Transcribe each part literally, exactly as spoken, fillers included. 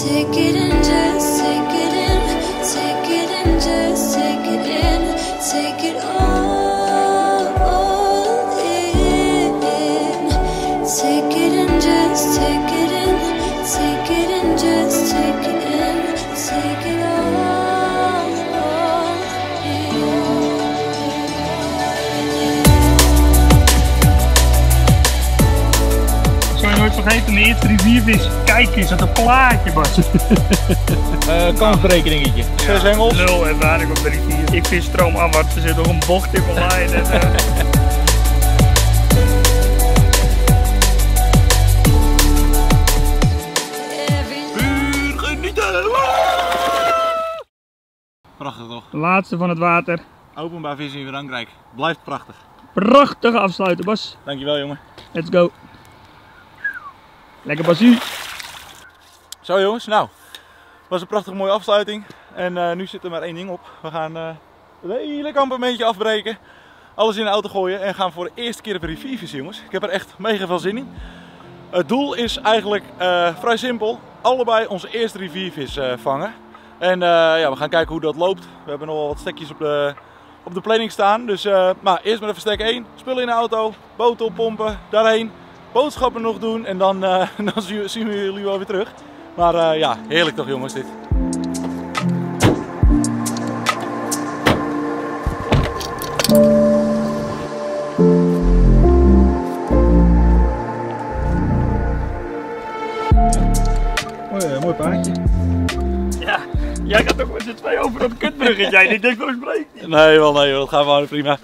Take it in, just take it in. Take it in, just take it in. Take it all, all in. Take it in, just take it in. Take it in, just take it in. Take it all, all in. Zou je nooit vergeten, de eerste rivier is, kijk eens, dat een plaatje, Bas. uh, Kansberekeningetje. Zes ja, hengels. Nul ervaring op de rivier. Ik vis stroomafwaarts, er zit nog een bocht in mijn lijn. En, uh... Puur genieten! Prachtig toch? De laatste van het water. Openbaar vissen in Frankrijk. Blijft prachtig. Prachtige afsluiten, Bas. Dankjewel, jongen. Let's go. Lekker, Basie. Zo jongens, nou, was een prachtig mooie afsluiting en uh, nu zit er maar één ding op. We gaan uh, het hele kampementje afbreken, alles in de auto gooien en gaan voor de eerste keer op een rivier vissen, jongens. Ik heb er echt mega veel zin in. Het doel is eigenlijk uh, vrij simpel, allebei onze eerste riviervis uh, vangen. En uh, ja, we gaan kijken hoe dat loopt. We hebben nog wel wat stekjes op de, op de planning staan, dus uh, maar eerst maar even stek één, spullen in de auto, boot oppompen, daarheen, boodschappen nog doen en dan, uh, dan zien we jullie wel weer terug. Maar uh, ja, heerlijk toch jongens dit. Mooi, uh, mooi paardje. Ja, jij gaat ook met z'n twee over dat kutbruggetje. Jij denkt dat ik breek niet. Nee, wel nee, dat gaat wel prima.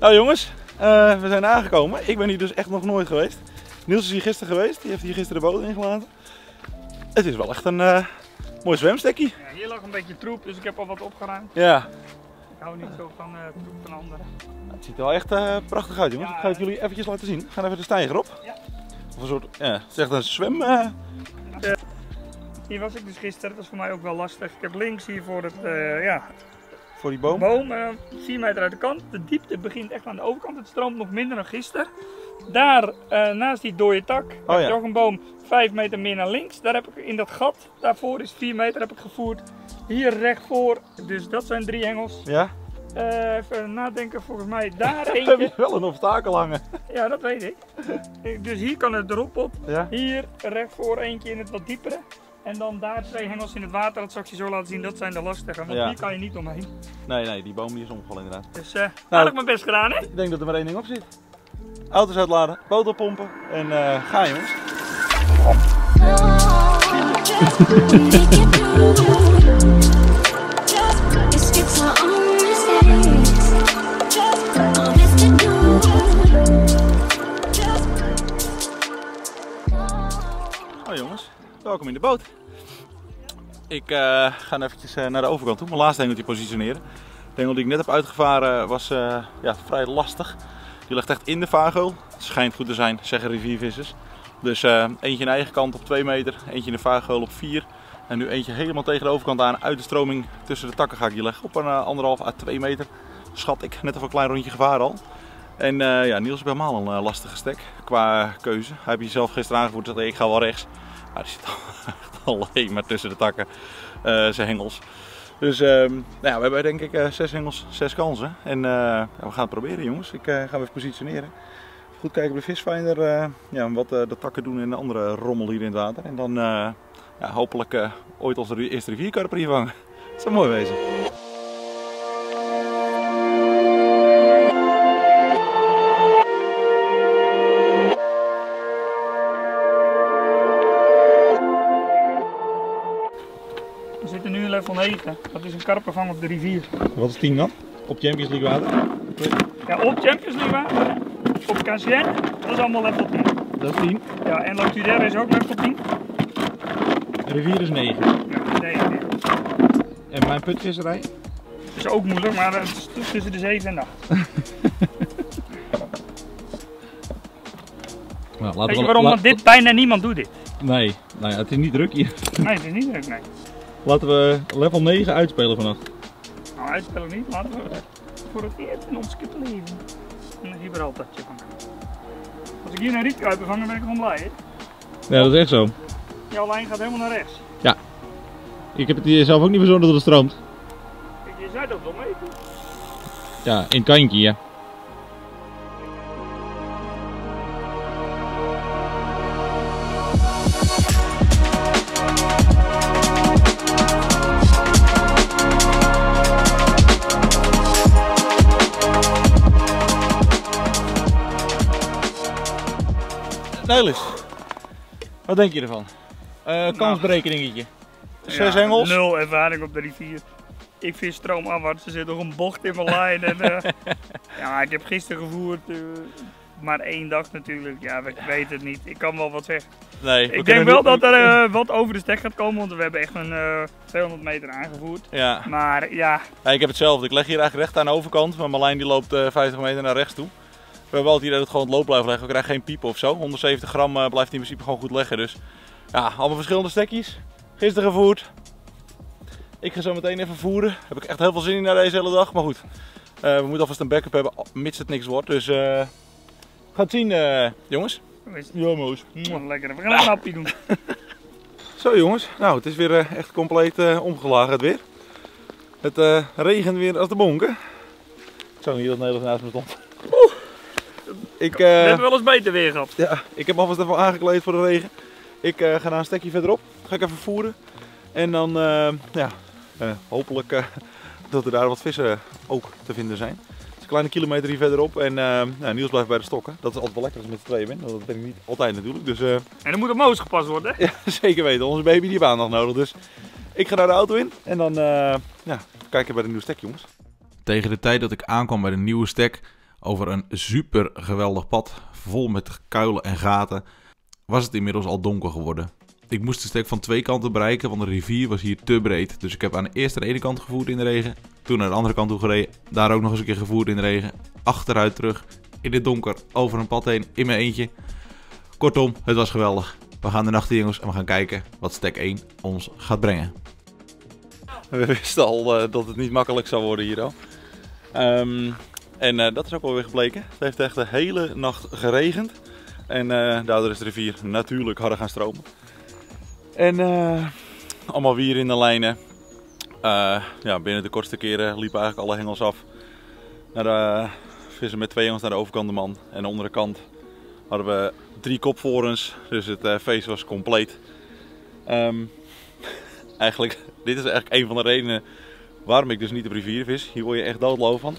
Nou jongens, uh, we zijn aangekomen. Ik ben hier dus echt nog nooit geweest. Niels is hier gisteren geweest, die heeft hier gisteren de boot ingelaten. Het is wel echt een uh, mooi zwemstekkie. Ja, hier lag een beetje troep, dus ik heb al wat opgeruimd. Ja. Ik hou niet zo van uh, troep van anderen. Nou, het ziet er wel echt uh, prachtig uit jongens. Ja, ik ga het jullie eventjes laten zien. We gaan even de steiger op. Ja. Of een soort, ja, het is echt een zwem... Uh... Uh, hier was ik dus gisteren, dat was voor mij ook wel lastig. Ik heb links hier voor het, uh, ja... Voor die boom? boom uh, vier meter uit de kant. De diepte begint echt aan de overkant. Het stroomt nog minder dan gisteren. Daar, uh, naast die dode tak, oh, heb je ja. nog een boom vijf meter meer naar links. Daar heb ik in dat gat, daarvoor is vier meter heb ik gevoerd. Hier recht voor, dus dat zijn drie hengels. Ja. Uh, even nadenken, volgens mij daar eentje. Heb je wel een obstakel hangen. Ja, dat weet ik. Dus hier kan het erop op. Ja. Hier recht voor eentje in het wat diepere. En dan daar twee hengels in het water, dat zal ik je zo laten zien, dat zijn de lastige. Want ja. hier kan je niet omheen. Nee, nee, die boom hier is omgevallen inderdaad. Dus uh, nou, dat heb ik mijn best gedaan hè. Ik denk dat er maar één ding op zit. Auto's uitladen, boot oppompen en uh, ga jongens. Oh jongens, welkom in de boot. Ik uh, ga eventjes uh, naar de overkant toe, mijn laatste hengeltje positioneren. De hengel die ik net heb uitgevaren was uh, ja, vrij lastig. Die ligt echt in de vaargeul. Het schijnt goed te zijn, zeggen riviervissers. Dus uh, eentje in de eigen kant op twee meter, eentje in de vaargeul op vier. En nu eentje helemaal tegen de overkant aan, uit de stroming tussen de takken ga ik die leggen. Op een uh, anderhalf à twee meter schat ik, net even een klein rondje gevaar al. En uh, ja, Niels heeft helemaal een uh, lastige stek qua keuze. Hij heeft jezelf gisteren aangevoerd en zei ik ga wel rechts. Maar die zit al, alleen maar tussen de takken, uh, zijn hengels. Dus uh, nou ja, we hebben denk ik uh, zes hengels, zes kansen en uh, ja, we gaan het proberen jongens. Ik uh, ga hem even positioneren. Goed kijken op de visfinder, uh, ja, wat uh, de takken doen en de andere rommel hier in het water. En dan uh, ja, hopelijk uh, ooit als de eerste rivierkarp hier vangen. Dat zou mooi wezen. Van eten. Dat is een karpenvang op de rivier. Wat is tien dan? Op Champions League water? Ja, op Champions League water. Op Cassien, dat is allemaal level tien. Dat is tien? Ja, en Lotuder is ook level tien. De rivier is negen. Ja, negen. En mijn putvisserij? Dat is ook moeilijk, maar dat is tussen de zeven en acht. Nou, laten Weet je waarom laat... dit bijna niemand doet dit? Nee, nou ja, het is niet druk hier. Nee, het is niet druk, nee. Laten we level negen uitspelen vannacht. Nou, uitspelen niet, laten we voor het eerst in ons kippen leven. En een Gibraltartje van mij. Als ik hier naar rietkuipen vang, dan ben ik gewoon blij, hè? Ja, dat is echt zo. Jouw lijn gaat helemaal naar rechts. Ja, Ik heb het hier zelf ook niet verzonnen dat het stroomt. Je zei dat wel mee. Ja, in het kantje, ja. Niels, wat denk je ervan? Uh, kansberekeningetje. Zes ja, hengels. Nul ervaring op de rivier. Ik vind stroomafwaarts, er zit nog een bocht in mijn lijn. En, uh, ja, ik heb gisteren gevoerd, uh, maar één dag natuurlijk. Ja, ik weet het niet. Ik kan wel wat zeggen. Nee, ik denk wel dat er uh, wat over de stek gaat komen, want we hebben echt een uh, tweehonderd meter aangevoerd. Ja. Maar ja. ja. Ik heb hetzelfde. Ik leg hier eigenlijk recht aan de overkant, maar mijn lijn die loopt uh, vijftig meter naar rechts toe. We hebben altijd hier dat het gewoon het loop blijft leggen. We krijgen geen piepen of zo. honderdzeventig gram blijft in principe gewoon goed leggen. Dus ja, allemaal verschillende stekjes. Gisteren gevoerd. Ik ga zo meteen even voeren. Daar heb ik echt heel veel zin in na deze hele dag. Maar goed, uh, we moeten alvast een backup hebben, mits het niks wordt. Dus uh, we gaan het zien, uh, jongens. Ja, moes. Lekker. We gaan een hapje doen. Zo, jongens. Nou, het is weer uh, echt compleet uh, omgelagen het weer. Het uh, regent weer als de bonken. Ik zag hier dat Nederlands naast me stond. Ik, uh, we hebben wel eens beter weer gehad. Ja, ik heb alvast even aangekleed voor de regen. Ik uh, ga naar een stekje verderop. Ga ik even voeren. En dan uh, ja, uh, hopelijk uh, dat er daar wat vissen ook te vinden zijn. Het is een kleine kilometer hier verderop. En uh, nou, Niels blijft bij de stokken. Dat is altijd wel lekker als je met z'n tweeën bent. Dat ben ik niet altijd natuurlijk. Dus, uh, en dan moet op moos gepast worden. Ja, zeker weten. Onze baby die heeft aandacht nodig. Dus ik ga naar de auto in. En dan uh, ja, kijken bij de nieuwe stek, jongens. Tegen de tijd dat ik aankwam bij de nieuwe stek, over een super geweldig pad, vol met kuilen en gaten, was het inmiddels al donker geworden. Ik moest de stek van twee kanten bereiken, want de rivier was hier te breed. Dus ik heb aan eerst aan de ene kant gevoerd in de regen, toen naar de andere kant toe gereden, daar ook nog eens een keer gevoerd in de regen, achteruit terug, in het donker, over een pad heen, in mijn eentje. Kortom, het was geweldig. We gaan de nacht in, jongens, en we gaan kijken wat stek één ons gaat brengen. We wisten al uh, dat het niet makkelijk zou worden hier al. Um... En uh, dat is ook alweer gebleken. Het heeft echt de hele nacht geregend. En uh, daardoor is de rivier natuurlijk harder gaan stromen. En uh, allemaal wier in de lijnen. Uh, ja, binnen de kortste keren liepen eigenlijk alle hengels af. Naar de, vissen met twee hengels naar de overkant de man. En aan de andere kant hadden we drie kopvorens. Dus het uh, feest was compleet. Um, eigenlijk, dit is eigenlijk een van de redenen waarom ik dus niet op rivier vis. Hier word je echt doodloof van.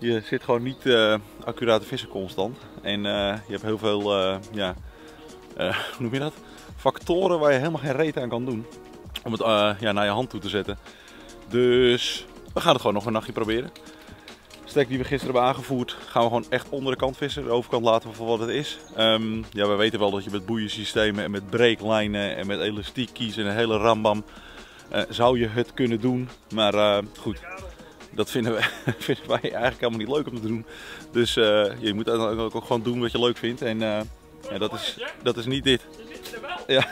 Je zit gewoon niet uh, accuraat te vissen constant. En uh, je hebt heel veel uh, ja, uh, hoe noem je dat? factoren waar je helemaal geen reet aan kan doen. Om het uh, ja, naar je hand toe te zetten. Dus we gaan het gewoon nog een nachtje proberen. De stek die we gisteren hebben aangevoerd gaan we gewoon echt onder de kant vissen. De overkant laten we voor wat het is. Um, ja, we weten wel dat je met boeiensystemen en met breeklijnen en met elastiek kiezen en een hele rambam uh, zou je het kunnen doen. Maar uh, goed. Dat vinden wij, vinden wij eigenlijk helemaal niet leuk om te doen. Dus uh, je moet ook gewoon doen wat je leuk vindt. En uh, ja, dat, is, dat is niet dit. Je zit er wel. Ja.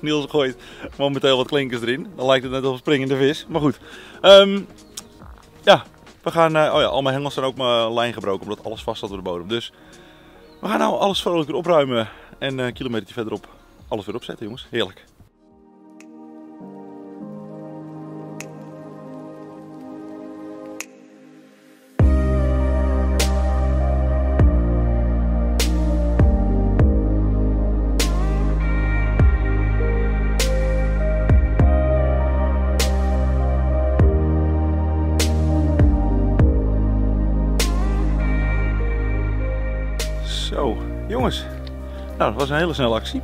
Niels gooit momenteel wat klinkers erin. Dan lijkt het net als springende vis. Maar goed. Um, ja, we gaan... Uh, oh ja, al mijn hengels zijn ook mijn lijn gebroken. Omdat alles vast zat op de bodem. Dus we gaan nou alles vrolijk weer opruimen. En een uh, kilometertje verderop alles weer opzetten, jongens. Heerlijk. Zo, jongens. Nou, dat was een hele snelle actie.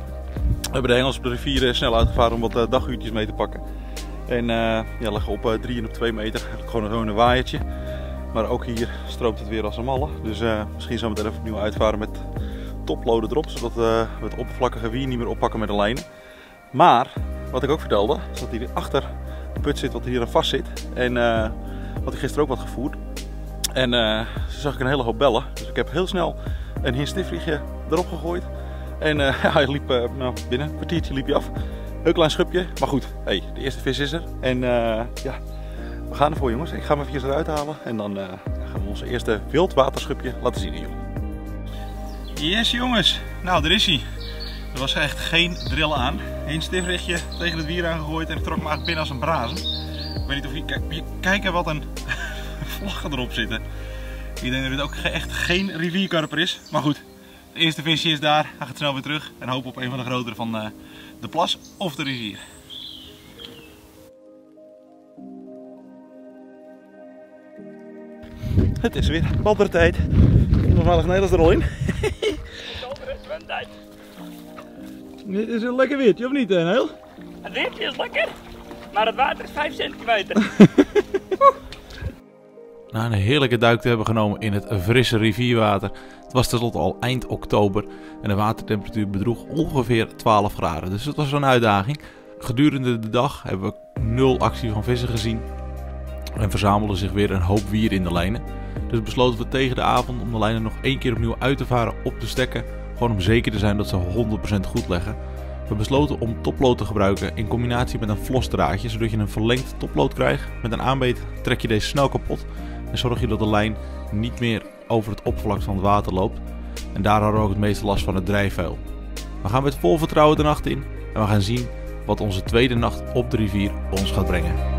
We hebben de hengels op de rivier snel uitgevaren om wat daguurtjes mee te pakken. En uh, ja, leggen op drie en op twee meter. Gewoon een, een waaiertje. Maar ook hier stroomt het weer als een malle. Dus uh, misschien zo meteen even opnieuw uitvaren met toploaden erop. Zodat uh, we het oppervlakkige wier niet meer oppakken met de lijn. Maar, wat ik ook vertelde, is dat hier achter de put zit wat hier aan vast zit. En uh, wat ik gisteren ook wat gevoerd. En uh, zo zag ik een hele hoop bellen. Dus ik heb heel snel een hinstifrietje erop gegooid. En uh, ja, hij liep uh, nou, binnen, een kwartiertje liep hij af. Heel klein schubje, maar goed, hey, de eerste vis is er. En uh, ja, we gaan ervoor, jongens. Ik ga hem even eruit halen en dan uh, gaan we ons eerste wildwaterschubje laten zien hier. Yes, jongens. Nou, daar is hij. Er was echt geen drill aan. Eén stifrichtje tegen het wier aangegooid en ik trok me echt binnen als een brazen. Ik weet niet of je kijkt, kijken wat een vlaggen erop zitten. Ik denk dat dit ook echt geen rivierkarper is. Maar goed, de eerste visje is daar. Hij gaat snel weer terug en hoop op een van de grotere van de plas of de rivier. Het is weer baddertijd. Normaal Nederlands er al in. Dit is een lekker weertje, of niet, Niels? Het weertje is lekker, maar het water is vijf centimeter. Na een heerlijke duik te hebben genomen in het frisse rivierwater, het was tenslotte al eind oktober en de watertemperatuur bedroeg ongeveer twaalf graden. Dus dat was een uitdaging. Gedurende de dag hebben we nul actie van vissen gezien en verzamelde zich weer een hoop wier in de lijnen. Dus besloten we tegen de avond om de lijnen nog één keer opnieuw uit te varen op de stekken. Gewoon om zeker te zijn dat ze honderd procent goed leggen. We besloten om toplood te gebruiken in combinatie met een vlosdraadje, zodat je een verlengd toplood krijgt. Met een aanbeet trek je deze snel kapot en zorg je dat de lijn niet meer over het oppervlak van het water loopt. En daar hadden we ook het meeste last van het drijfvuil. We gaan met vol vertrouwen de nacht in en we gaan zien wat onze tweede nacht op de rivier ons gaat brengen.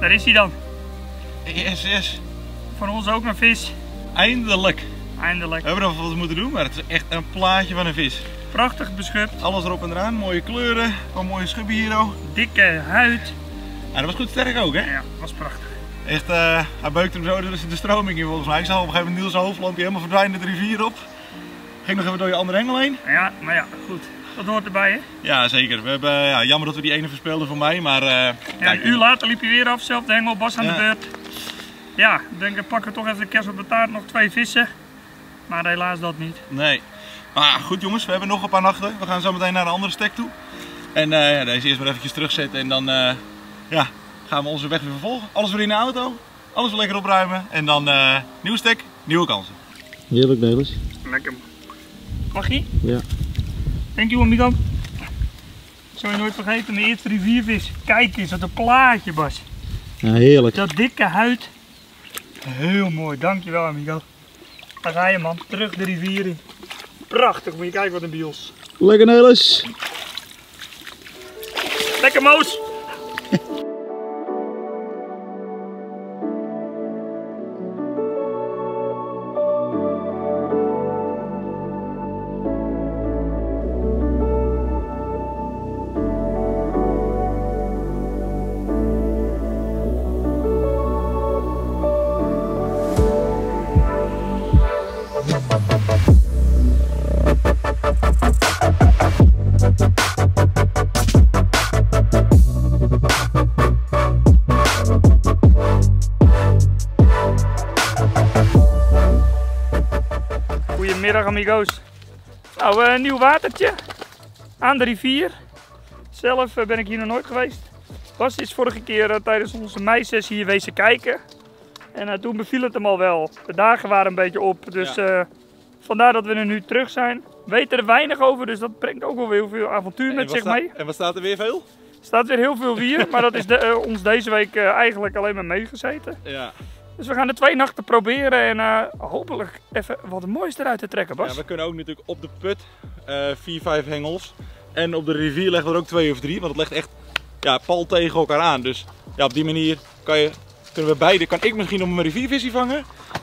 Waar is hij dan? Yes, yes. Voor ons ook een vis. Eindelijk. Eindelijk. We hebben nog wat moeten doen, maar het is echt een plaatje van een vis. Prachtig beschubt. Alles erop en eraan, mooie kleuren, een mooie schubben hier ook. Dikke huid. Ja, dat was goed sterk ook, hè? Ja, dat was prachtig. Echt, uh, hij beukte hem zo dus de stroming in volgens mij. Ik zag op een gegeven moment Niels' hoofdlampje helemaal verdwijnen de rivier op. Ging nog even door je andere hengel heen. Ja, maar ja, goed. Dat hoort erbij, hè? Ja, zeker. We hebben, ja, jammer dat we die ene verspeelden voor mij, maar... Uh, ja, kijk, een uur later liep je weer af, zelf de hengel, Bas aan ja. de beurt. Ja, ik denk ik pak er toch even de kers op de taart, nog twee vissen. Maar helaas dat niet. Nee. Maar goed jongens, we hebben nog een paar nachten. We gaan zo meteen naar een andere stek toe. En uh, ja, deze eerst maar eventjes terugzetten en dan uh, ja, gaan we onze weg weer vervolgen. Alles weer in de auto, alles weer lekker opruimen en dan uh, nieuwe stek, nieuwe kansen. Heerlijk, Niels. Lekker. Mag je? Ja. Dankjewel, Nico. Dat zal je nooit vergeten, de eerste riviervis. Kijk eens, wat een plaatje, Bas. Ja, heerlijk. Dat dikke huid. Heel mooi, dankjewel, amigo. Daar ga je, man. Terug de rivier in. Prachtig, moet je kijken wat een bios. Lekker, Niels. Lekker, Moos. Goedemiddag, amigo's. Nou, een nieuw watertje aan de rivier. Zelf ben ik hier nog nooit geweest. Bas is vorige keer uh, tijdens onze mei-sessie hier wezen kijken. En uh, toen beviel het hem al wel. De dagen waren een beetje op, dus ja. uh, vandaar dat we er nu terug zijn. We weten er weinig over, dus dat brengt ook wel heel veel avontuur met zich mee. En wat staat er weer veel? Er staat weer heel veel wier, maar dat is de, uh, ons deze week uh, eigenlijk alleen maar meegezeten. Ja. Dus we gaan de twee nachten proberen en uh, hopelijk even wat moois eruit te trekken, Bas. Ja, we kunnen ook natuurlijk op de put uh, vier, vijf hengels. En op de rivier leggen we er ook twee of drie, want het legt echt ja, pal tegen elkaar aan. Dus ja, op die manier kan je, kunnen we beide, kan ik misschien nog mijn riviervisie vangen.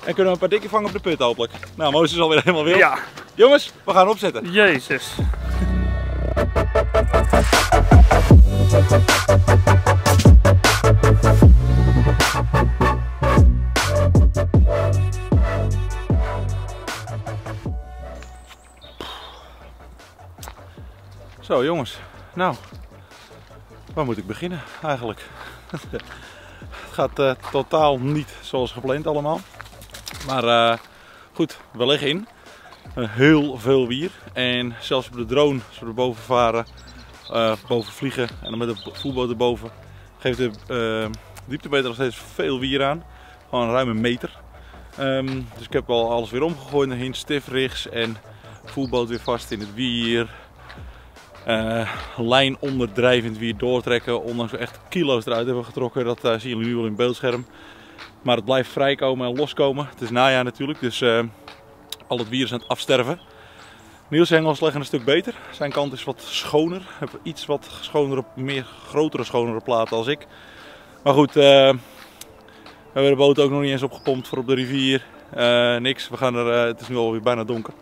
En kunnen we een paar dikke vangen op de put hopelijk. Nou, Moos is alweer helemaal wild. Ja. Jongens, we gaan opzetten. Jezus. Zo jongens, nou, waar moet ik beginnen eigenlijk? Het gaat uh, totaal niet zoals gepland allemaal. Maar uh, goed, we leggen in. Heel veel wier en zelfs op de drone, als we er boven varen, uh, boven vliegen en dan met een voerboot erboven geeft de uh, dieptemeter nog steeds veel wier aan. Gewoon ruim een meter. Um, dus ik heb al alles weer omgegooid naar hint, stifrigs en voerboot weer vast in het wier. Uh, lijn onderdrijvend wier doortrekken, ondanks we echt kilo's eruit hebben getrokken. Dat uh, zien jullie nu wel in beeldscherm. Maar het blijft vrijkomen en loskomen. Het is najaar natuurlijk, dus uh, al het wier is aan het afsterven. Niels' hengels leggen een stuk beter. Zijn kant is wat schoner. Hij heeft iets wat schonere, meer grotere, schonere platen als ik. Maar goed, uh, we hebben de boot ook nog niet eens opgepompt voor op de rivier. Uh, niks, we gaan er, uh, het is nu alweer bijna donker.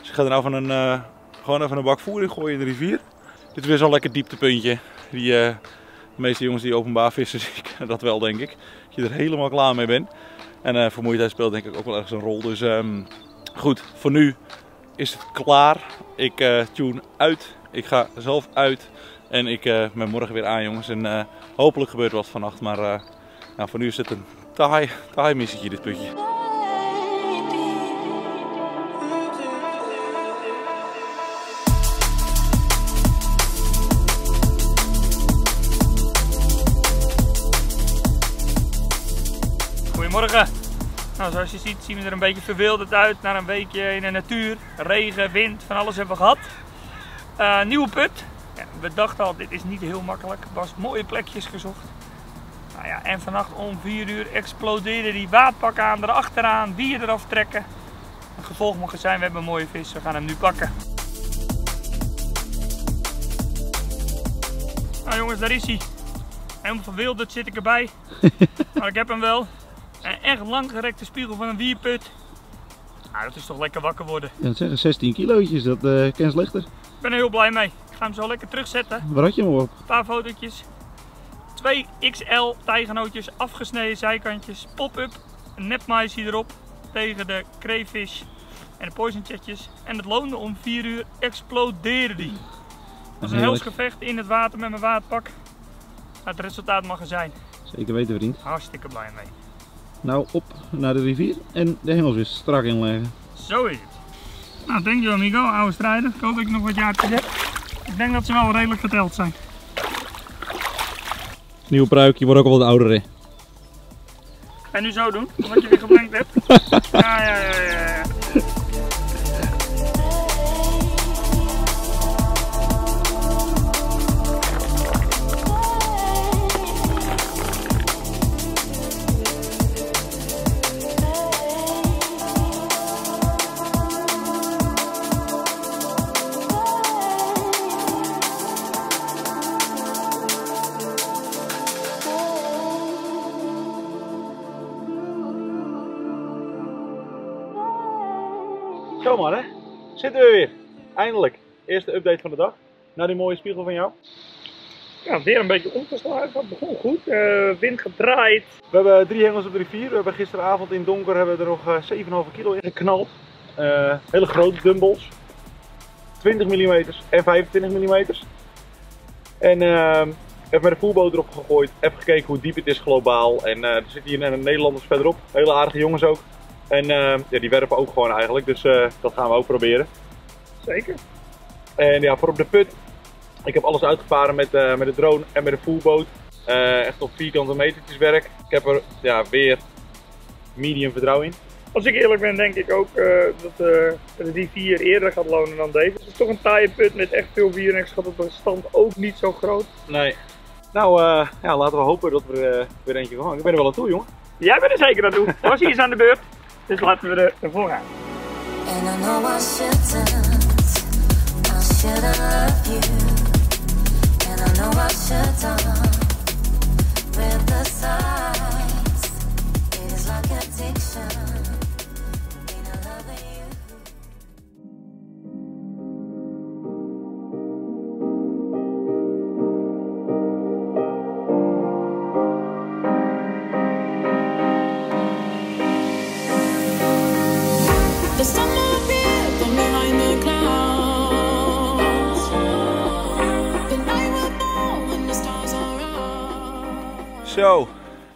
Dus ik ga er nou van een, uh, gewoon even een bak voer in gooien in de rivier. Dit is weer zo'n lekker dieptepuntje. Die, uh, de meeste jongens die openbaar vissen, zie ik dat wel, denk ik. Dat je er helemaal klaar mee bent. En uh, vermoeidheid speelt denk ik ook wel ergens een rol. Dus um, goed, voor nu is het klaar. Ik uh, tune uit. Ik ga zelf uit. En ik uh, ben morgen weer aan, jongens. En uh, hopelijk gebeurt er wat vannacht. Maar uh, nou, voor nu is het een taai, taai missietje, dit putje. Morgen. Nou, zoals je ziet zien we er een beetje verwilderd uit na een weekje in de natuur. Regen, wind, van alles hebben we gehad. Uh, nieuwe put. Ja, we dachten al, dit is niet heel makkelijk. Bas mooie plekjes gezocht. Nou ja, en vannacht om vier uur explodeerde die waadpak aan, erachteraan, wier eraf trekken. Het gevolg mag zijn, we hebben een mooie vis, we gaan hem nu pakken. Nou jongens, daar is hij. Helemaal verwilderd zit ik erbij. Maar ik heb hem wel. Een echt langgerekte spiegel van een wierput. Ah, dat is toch lekker wakker worden. Ja, dat zijn zestien kilootjes, dat uh, ken slechter. Ik ben er heel blij mee. Ik ga hem zo lekker terugzetten. Waar had je hem op? Een paar fotootjes. Twee X L tijgenootjes, afgesneden zijkantjes, pop-up, een nepmaïsie erop tegen de crayfish en de poisonchetjes. En het loonde om vier uur, explodeerde die. Dat was een hels gevecht in het water met mijn waadpak. Maar het resultaat mag er zijn. Zeker weten, vriend. Hartstikke blij mee. Nou, op naar de rivier en de hengels weer strak inleggen. Zo is het. Nou, dankjewel Migo, oude strijder. Ik hoop dat ik nog wat jaartjes heb. Ik denk dat ze wel redelijk geteld zijn. Nieuwe pruik, je wordt ook al wat ouder, hè? Ga je nu zo doen, omdat je weer geblankt hebt. Ja, ja, ja, ja, ja. Zo maar, hè? Zitten we weer. Eindelijk. Eerste update van de dag. Naar die mooie spiegel van jou. Ja, weer een beetje omgeslagen. Het begon goed. Uh, wind gedraaid. We hebben drie hengels op de rivier. We hebben gisteravond in donker hebben we er nog zeven komma vijf kilo in geknald. Uh, hele grote dumbbells. twintig millimeter en vijfentwintig millimeter. En uh, even met de voerboot erop gegooid. Even gekeken hoe diep het is globaal. En uh, er zitten hier een Nederlanders verderop. Hele aardige jongens ook. En uh, ja, die werpen ook gewoon eigenlijk, dus uh, dat gaan we ook proberen. Zeker. En ja, voor op de put. Ik heb alles uitgevaren met, uh, met de drone en met de voerboot. Uh, echt op vierkante metertjes werk. Ik heb er ja, weer medium vertrouwen in. Als ik eerlijk ben, denk ik ook uh, dat uh, de rivier eerder gaat lonen dan deze. Het is toch een taaie put met echt veel wier en ik schat op de stand ook niet zo groot. Nee. Nou, uh, ja, laten we hopen dat we er uh, weer eentje van gaan. Ik ben er wel aan toe, jongen. Jij bent er zeker aan toe. Dan was hij eens aan de beurt. Dus laten we ervoor gaan. And I know I shouldn't, I should love you. And I know I shouldn't, with the signs, it is like addiction. Zo,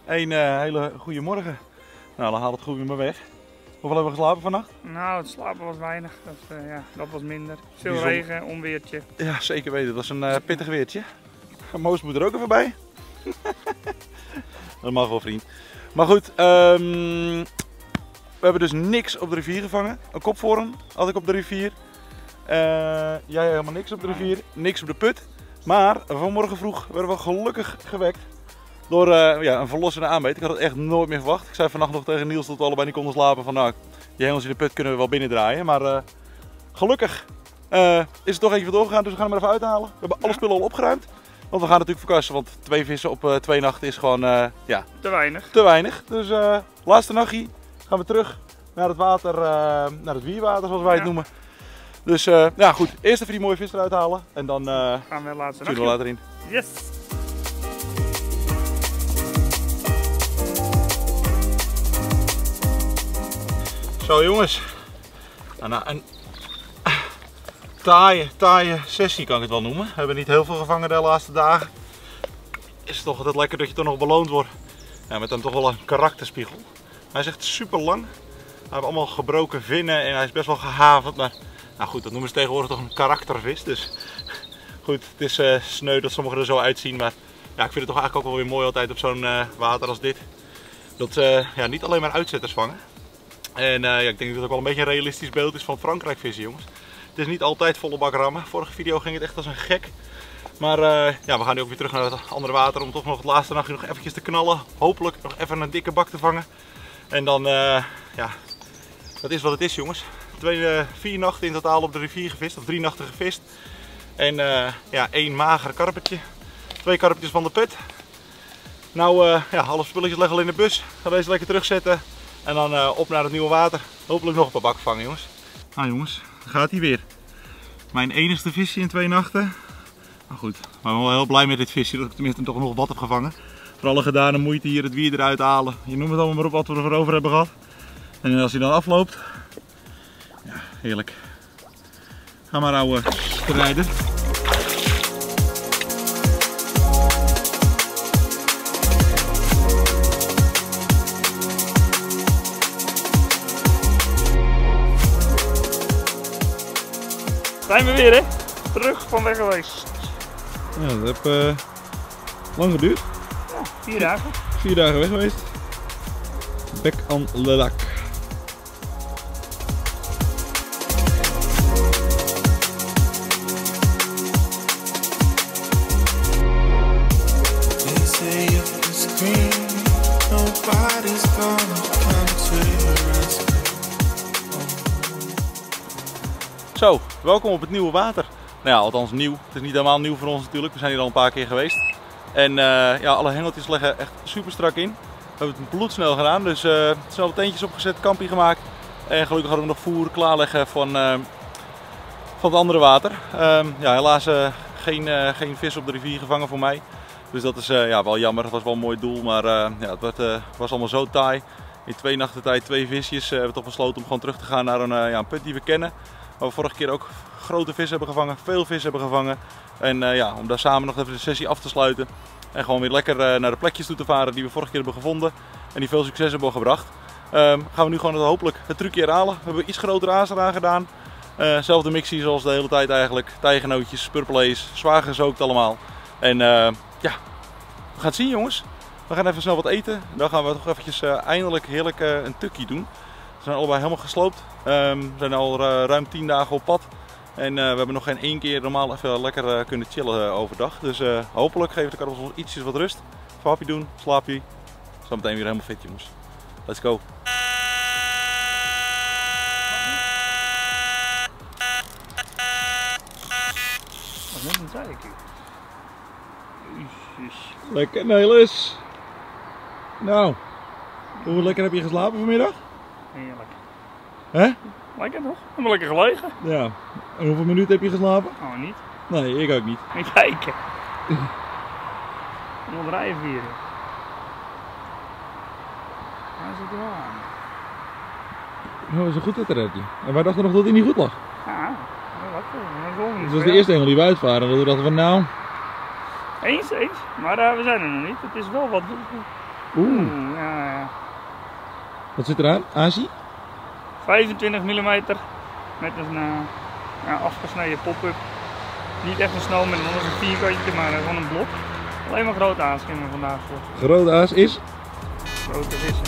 een uh, hele goede morgen. Nou, dan haalt het goed weer maar weg. Hoeveel hebben we geslapen vannacht? Nou, het slapen was weinig. Dat, uh, ja, dat was minder. Veel regen, onweertje. Ja, zeker weten. Dat was een uh, pittig weertje. Moos moet er ook even bij. Dat mag wel, vriend. Maar goed, um, we hebben dus niks op de rivier gevangen. Een kopvorm had ik op de rivier. Uh, jij helemaal niks op de rivier, niks op de put. Maar vanmorgen vroeg werden we gelukkig gewekt door uh, ja, een verlossende aanbeet. Ik had het echt nooit meer verwacht. Ik zei vannacht nog tegen Niels dat we allebei niet konden slapen van nou, die hengels in de put kunnen we wel binnendraaien. Maar uh, gelukkig uh, is er toch eentje van doorgegaan, dus we gaan hem er even uithalen. We hebben alle spullen al opgeruimd. Want we gaan natuurlijk verkassen, want twee vissen op uh, twee nachten is gewoon uh, ja, te weinig. Te weinig. Dus uh, laatste nachtje gaan we terug naar het water, uh, naar het wierwater zoals wij ja. het noemen. Dus uh, ja, goed, eerst even die mooie vis eruit halen en dan uh, gaan we laatste nachtje later in. Yes! Zo jongens, nou, nou, een taaie, taaie sessie kan ik het wel noemen. We hebben niet heel veel gevangen de laatste dagen. Is het toch altijd lekker dat je toch nog beloond wordt. Ja, met dan toch wel een karakterspiegel. Hij is echt super lang. Hij heeft allemaal gebroken vinnen en hij is best wel gehavend. Maar nou goed, dat noemen ze tegenwoordig toch een karaktervis. Dus goed, het is uh, sneu dat sommigen er zo uitzien. Maar ja, ik vind het toch eigenlijk ook wel weer mooi altijd op zo'n uh, water als dit. Dat ze uh, ja, niet alleen maar uitzetters vangen. En uh, ja, ik denk dat het ook wel een beetje een realistisch beeld is van Frankrijk vissen, jongens. Het is niet altijd volle bak rammen. Vorige video ging het echt als een gek. Maar uh, ja, we gaan nu ook weer terug naar het andere water om toch nog het laatste nachtje nog eventjes te knallen. Hopelijk nog even een dikke bak te vangen. En dan, uh, ja, dat is wat het is, jongens. Twee, uh, vier nachten in totaal op de rivier gevist, of drie nachten gevist. En uh, ja, één mager karpertje. Twee karpertjes van de put. Nou, uh, ja, alle spulletjes leggen al in de bus. Ga deze lekker terugzetten. En dan uh, op naar het nieuwe water. Hopelijk nog een paar bakken vangen, jongens. Nou jongens, dan gaat hij weer. Mijn enigste visje in twee nachten. Maar goed, ik ben wel heel blij met dit visje, dat ik tenminste toch nog wat heb gevangen. Voor alle gedane moeite hier het wier eruit halen. Je noemt het allemaal maar op wat we ervoor over hebben gehad. En als hij dan afloopt, ja, heerlijk. Ga maar ouwe strijden. Zijn we weer, hè? Terug van weg geweest. Ja, dat heb uh, lang geduurd. Ja, vier dagen. Vier dagen weg geweest. Back on the lac. Zo, welkom op het nieuwe water. Nou ja, althans nieuw. Het is niet helemaal nieuw voor ons natuurlijk. We zijn hier al een paar keer geweest. En uh, ja, alle hengeltjes leggen echt super strak in. We hebben het bloedsnel gedaan, dus uh, snel de teentjes opgezet, kampie gemaakt. En gelukkig hadden we nog voer klaarleggen van, uh, van het andere water. Um, ja, helaas uh, geen, uh, geen vis op de rivier gevangen voor mij. Dus dat is uh, ja, wel jammer. Dat was wel een mooi doel, maar uh, ja, het werd, uh, was allemaal zo taai. In twee nachten tijd twee visjes. Uh, hebben we toch besloten om gewoon terug te gaan naar een, uh, ja, een put die we kennen. Waar we vorige keer ook grote vis hebben gevangen, veel vis hebben gevangen. En uh, ja, om daar samen nog even de sessie af te sluiten. En gewoon weer lekker uh, naar de plekjes toe te varen die we vorige keer hebben gevonden. En die veel succes hebben gebracht. Um, gaan we nu gewoon het, hopelijk het trucje herhalen. We hebben iets grotere aas eraan gedaan. Uh, zelfde mixie zoals de hele tijd eigenlijk. Tijgenootjes, purplees, zwaar gezookt allemaal. En uh, ja, we gaan het zien jongens. We gaan even snel wat eten. Dan gaan we toch eventjes uh, eindelijk heerlijk uh, een tukkie doen. We zijn allebei helemaal gesloopt. Um, we zijn al uh, ruim tien dagen op pad. En uh, we hebben nog geen één keer normaal even lekker uh, kunnen chillen uh, overdag. Dus uh, hopelijk geven de karpels ons ietsjes wat rust. Even hapje doen, slaapje. Zometeen weer helemaal fit jongens. Let's go. Wat is dat eigenlijk? Lekker Niels. Nou, hoe lekker heb je geslapen vanmiddag? Heerlijk. Hè? Lekker toch? Ik ben lekker gelegen. Ja. En hoeveel minuten heb je geslapen? Oh, niet. Nee, ik ook niet. En kijken. Nog rijden vieren. Waar zit hij wel aan? Nou, zo goed dat er heb je. En wij dachten nog dat hij niet goed lag. Ja, dat lag wel. Dat was de eerste engel die we uitvaren. Dat we dachten van nou... Eens, eens. Maar uh, we zijn er nog niet. Het is wel wat... Oeh. Oeh ja, ja. Wat zit er aan? Azië? vijfentwintig millimeter met een uh, ja, afgesneden pop-up. Niet echt een snowman, dat is een vierkantje, maar uh, gewoon een blok. Alleen maar grote aas kunnen we vandaag voor. Grote aas is? Grote vissen.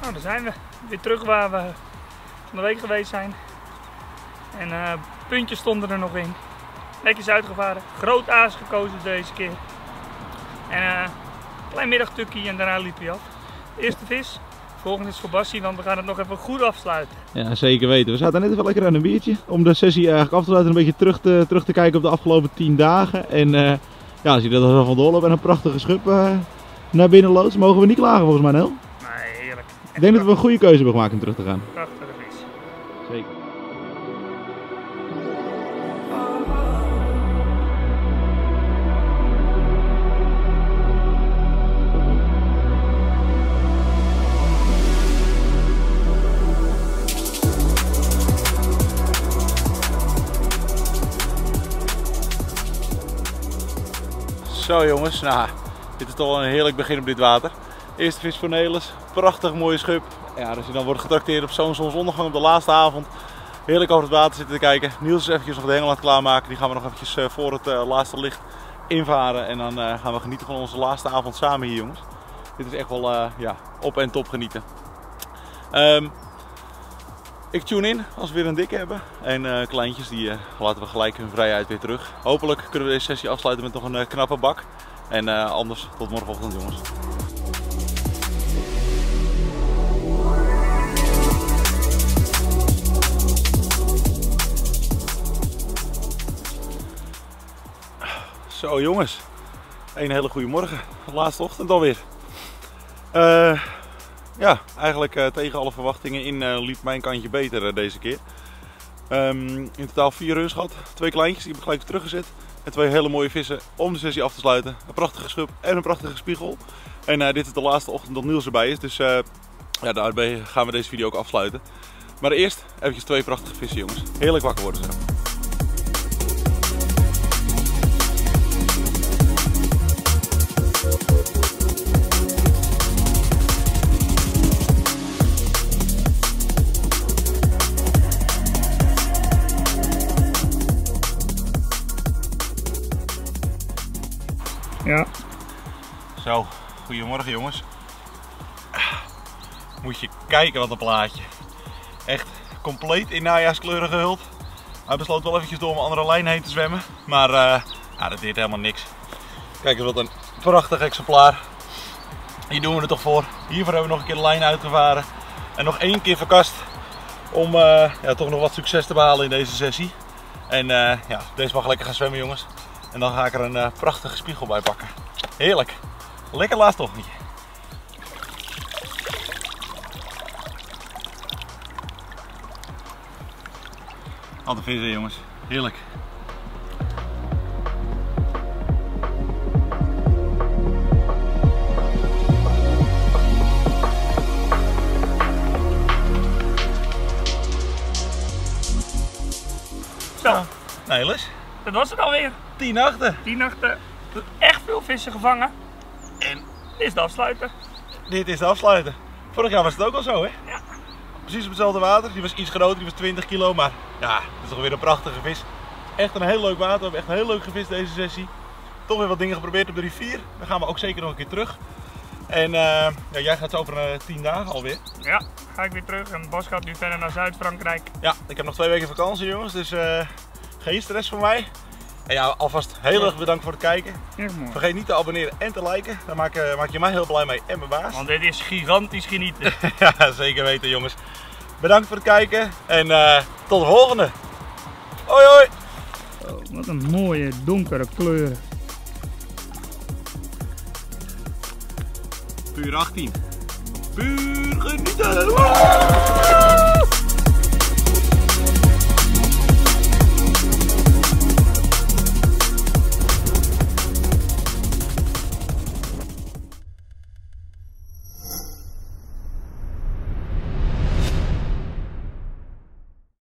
Nou, dan zijn we weer terug waar we van de week geweest zijn. En uh, puntjes stonden er nog in. Lekkertjes uitgevaren. Groot aas gekozen deze keer. En een uh, klein middagtukkie en daarna liep hij af. De eerste vis. Volgende is voor Bassie, want we gaan het nog even goed afsluiten. Ja, zeker weten. We zaten net even lekker aan een biertje. Om de sessie eigenlijk af te sluiten en een beetje terug te, terug te kijken op de afgelopen tien dagen. En uh, ja, als je dat al van doorlopen en een prachtige schub uh, naar binnen loods, mogen we niet klagen volgens mij, Nel. Ik denk dat we een goede keuze hebben gemaakt om terug te gaan. Prachtige vis. Zeker. Zo jongens, nou, dit is toch wel een heerlijk begin op dit water. Eerste vis voor Niels, prachtig mooie schub. Ja, als je dan wordt getrakteerd op zo'n zonsondergang op de laatste avond. Heerlijk over het water zitten te kijken. Niels is eventjes nog de hengel aan het klaarmaken. Die gaan we nog eventjes voor het uh, laatste licht invaren. En dan uh, gaan we genieten van onze laatste avond samen hier jongens. Dit is echt wel uh, ja, op en top genieten. Um, ik tune in als we weer een dikke hebben. En uh, kleintjes die uh, laten we gelijk hun vrijheid weer terug. Hopelijk kunnen we deze sessie afsluiten met nog een uh, knappe bak. En uh, anders tot morgenochtend jongens. Zo jongens, een hele goede morgen. Laatste ochtend alweer. Uh, ja, eigenlijk uh, tegen alle verwachtingen in uh, liep mijn kantje beter uh, deze keer. Um, in totaal vier runs gehad. Twee kleintjes, die heb ik gelijk weer teruggezet. En twee hele mooie vissen om de sessie af te sluiten. Een prachtige schub en een prachtige spiegel. En uh, dit is de laatste ochtend dat Niels erbij is. Dus uh, ja, daarbij gaan we deze video ook afsluiten. Maar eerst eventjes twee prachtige vissen jongens. Heerlijk wakker worden zo. Ja. Zo, goedemorgen jongens. Moet je kijken wat een plaatje. Echt compleet in najaarskleuren gehuld. Hij besloot wel eventjes door mijn andere lijn heen te zwemmen. Maar uh, nou, dat deed helemaal niks. Kijk eens wat een prachtig exemplaar. Hier doen we het toch voor. Hiervoor hebben we nog een keer de lijn uitgevaren. En nog één keer verkast. Om uh, ja, toch nog wat succes te behalen in deze sessie. En uh, ja, deze mag lekker gaan zwemmen jongens. En dan ga ik er een uh, prachtige spiegel bij pakken. Heerlijk. Lekker laatste ochtendje. Al de vissen jongens. Heerlijk. Zo. Niels. Dat was het alweer. Tien nachten. Tien nachten. Echt veel vissen gevangen. En dit is de afsluiter. Dit is de afsluiter. Vorig jaar was het ook al zo, hè? Ja. Precies op hetzelfde water. Die was iets groter, die was twintig kilo. Maar ja, dat is toch weer een prachtige vis. Echt een heel leuk water. We hebben echt heel leuk gevist deze sessie. Toch weer wat dingen geprobeerd op de rivier. Daar gaan we ook zeker nog een keer terug. En uh, ja, jij gaat zo over uh, tien dagen alweer. Ja, ga ik weer terug. En Bas gaat nu verder naar Zuid-Frankrijk. Ja, ik heb nog twee weken vakantie, jongens. Dus uh, geen stress voor mij. En ja, alvast heel erg bedankt voor het kijken. Vergeet niet te abonneren en te liken. Daar maak, uh, maak je mij heel blij mee en mijn baas. Want dit is gigantisch genieten. Ja, zeker weten jongens. Bedankt voor het kijken en uh, tot de volgende. Hoi hoi. Oh, wat een mooie donkere kleuren. PUUR achttien. PUUR genieten!